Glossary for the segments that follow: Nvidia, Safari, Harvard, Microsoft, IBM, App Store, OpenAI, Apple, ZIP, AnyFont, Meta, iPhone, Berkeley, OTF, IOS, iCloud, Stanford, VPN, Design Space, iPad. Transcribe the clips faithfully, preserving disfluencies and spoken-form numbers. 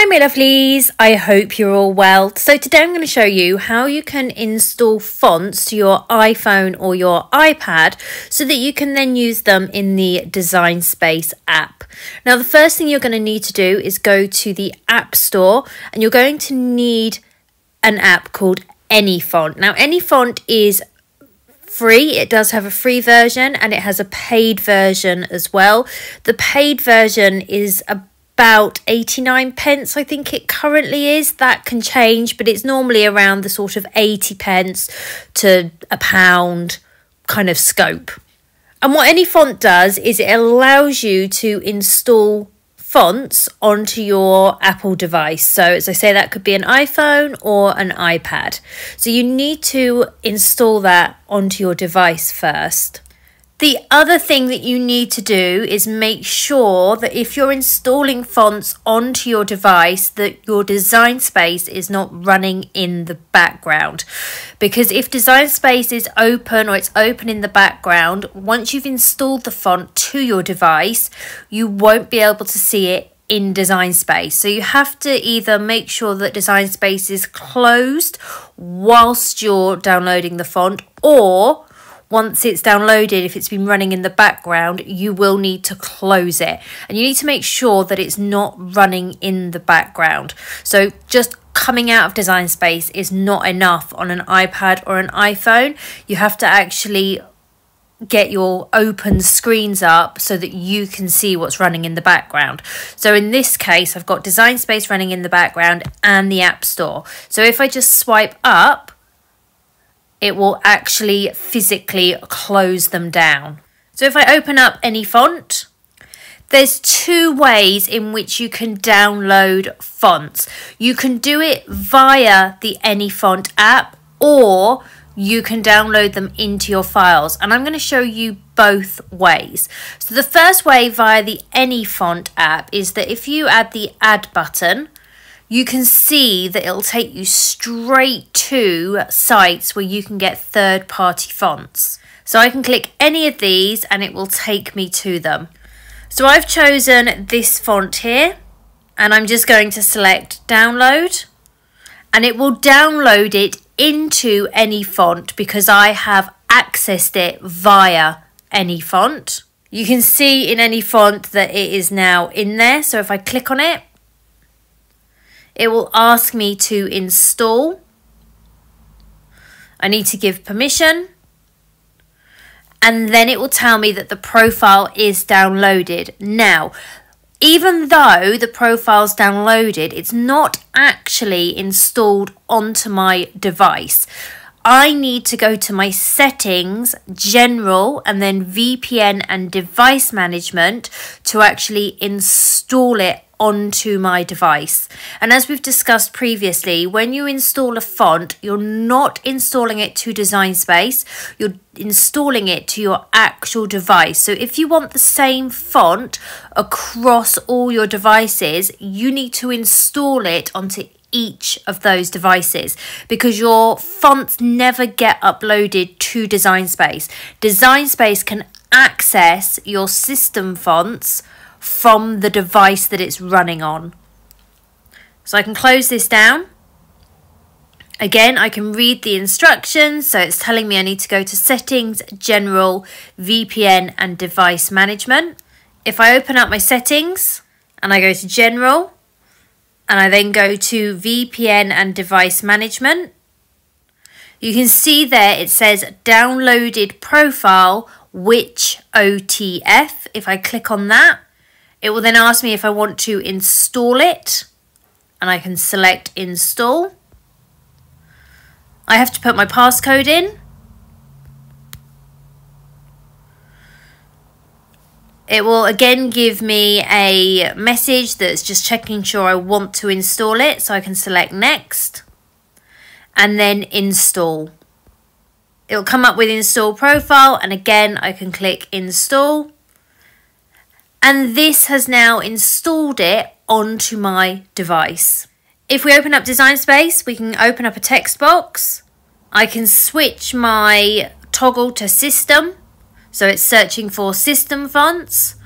Hi my lovelies, I hope you're all well. So today I'm going to show you how you can install fonts to your iPhone or your iPad so that you can then use them in the Design Space app. Now the first thing you're going to need to do is go to the App Store and you're going to need an app called AnyFont. Now AnyFont is free, it does have a free version and it has a paid version as well. The paid version is a about eighty-nine pence I think it currently is. That can change, but it's normally around the sort of eighty pence to a pound kind of scope. And what AnyFont does is it allows you to install fonts onto your Apple device. So as I say, that could be an iPhone or an iPad. So you need to install that onto your device first. The other thing that you need to do is make sure that if you're installing fonts onto your device that your Design Space is not running in the background, because if Design Space is open or it's open in the background, once you've installed the font to your device you won't be able to see it in Design Space. So you have to either make sure that Design Space is closed whilst you're downloading the font, or once it's downloaded, if it's been running in the background, you will need to close it. And you need to make sure that it's not running in the background. So just coming out of Design Space is not enough on an iPad or an iPhone. You have to actually get your open screens up so that you can see what's running in the background. So in this case, I've got Design Space running in the background and the App Store. So if I just swipe up, it will actually physically close them down. So if I open up AnyFont, there's two ways in which you can download fonts. You can do it via the AnyFont app, or you can download them into your files. And I'm going to show you both ways. So the first way via the AnyFont app is that if you add the add button, you can see that it'll take you straight to sites where you can get third-party fonts. So I can click any of these and it will take me to them. So I've chosen this font here and I'm just going to select download and it will download it into AnyFont because I have accessed it via AnyFont. You can see in AnyFont that it is now in there. So if I click on it, it will ask me to install. I need to give permission. And then it will tell me that the profile is downloaded. Now, even though the profile's downloaded, it's not actually installed onto my device. I need to go to my settings, general, and then V P N and device management to actually install it onto my device. And as we've discussed previously, when you install a font, you're not installing it to Design Space, you're installing it to your actual device. So if you want the same font across all your devices, you need to install it onto each of those devices, because your fonts never get uploaded to Design Space. Design Space can access your system fonts from the device that it's running on. So I can close this down. Again, I can read the instructions. So it's telling me I need to go to settings, general, V P N and device management. If I open up my settings and I go to general and I then go to V P N and device management, you can see there it says downloaded profile, which O T F. If I click on that, it will then ask me if I want to install it, and I can select install. I have to put my passcode in. It will again give me a message that's just checking sure I want to install it, so I can select next and then install. It'll come up with install profile, and again I can click install. And this has now installed it onto my device. If we open up Design Space, we can open up a text box. I can switch my toggle to system, so it's searching for system fonts.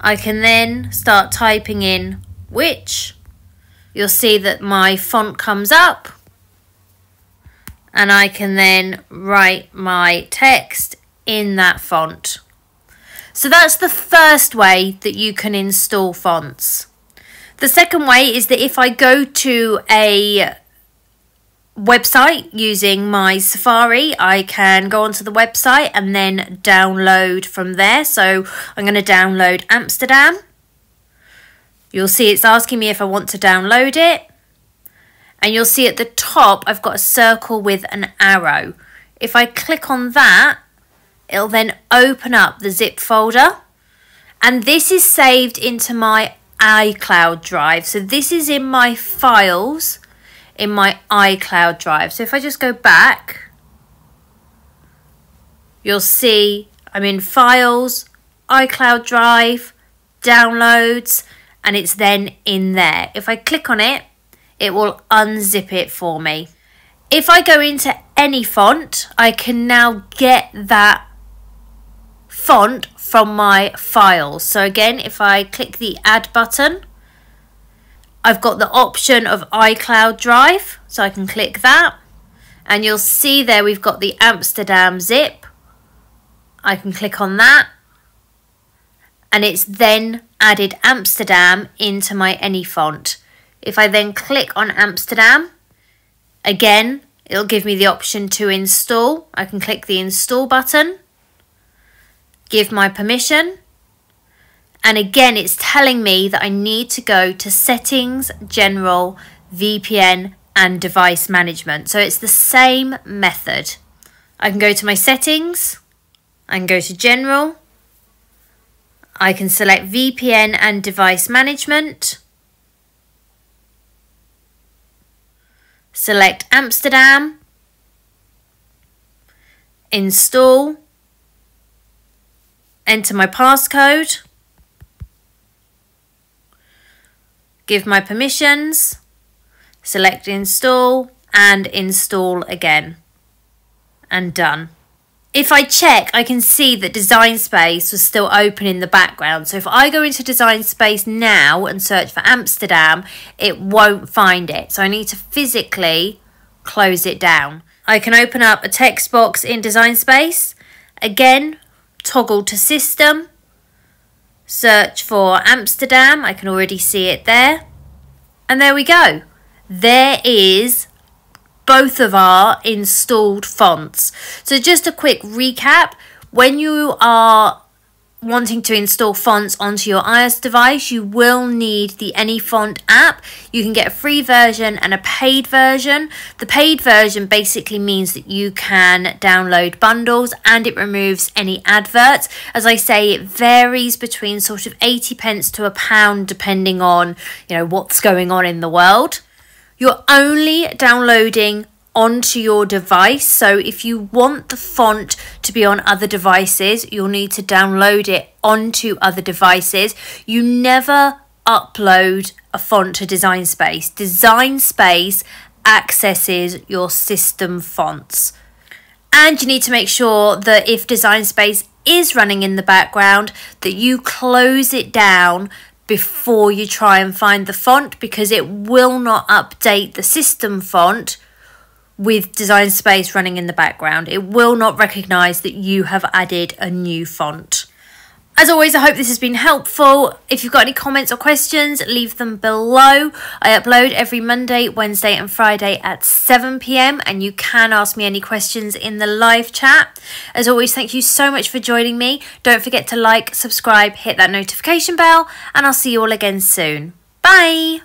I can then start typing in which, you'll see that my font comes up and I can then write my text in that font. So that's the first way that you can install fonts. The second way is that if I go to a website using my Safari, I can go onto the website and then download from there. So I'm going to download Amsterdam. You'll see it's asking me if I want to download it. And you'll see at the top, I've got a circle with an arrow. If I click on that, it'll then open up the zip folder. And this is saved into my iCloud drive. So this is in my files in my iCloud drive. So if I just go back, you'll see I'm in files, iCloud drive, downloads, and it's then in there. If I click on it, it will unzip it for me. If I go into AnyFont, I can now get that font from my files. So again, if I click the add button, I've got the option of iCloud Drive, so I can click that. And you'll see there we've got the Amsterdam zip. I can click on that. And it's then added Amsterdam into my AnyFont. If I then click on Amsterdam, again, it'll give me the option to install. I can click the install button, give my permission. And again, it's telling me that I need to go to Settings, General, V P N, and Device Management. So it's the same method. I can go to my Settings, I can go to General, I can select V P N and Device Management, select Amsterdam, install, enter my passcode, give my permissions, select install and install again, and done. If I check, I can see that Design Space was still open in the background. So if I go into Design Space now and search for Amsterdam, it won't find it. So I need to physically close it down. I can open up a text box in Design Space. Again, toggle to system. Search for Amsterdam. I can already see it there. And there we go. There is both of our installed fonts. So just a quick recap. When you are wanting to install fonts onto your iOS device, you will need the AnyFont app. You can get a free version and a paid version. The paid version basically means that you can download bundles and it removes any adverts. As I say, it varies between sort of eighty pence to a pound depending on, you know, what's going on in the world. You're only downloading onto your device, so if you want the font to be on other devices, you'll need to download it onto other devices. You never upload a font to Design Space. Design Space accesses your system fonts. And you need to make sure that if Design Space is running in the background, that you close it down before you try and find the font, because it will not update the system font with Design Space running in the background. It will not recognize that you have added a new font. As always, I hope this has been helpful. If you've got any comments or questions, leave them below. I upload every Monday, Wednesday and Friday at seven p m and you can ask me any questions in the live chat. As always, thank you so much for joining me. Don't forget to like, subscribe, hit that notification bell, and I'll see you all again soon. Bye!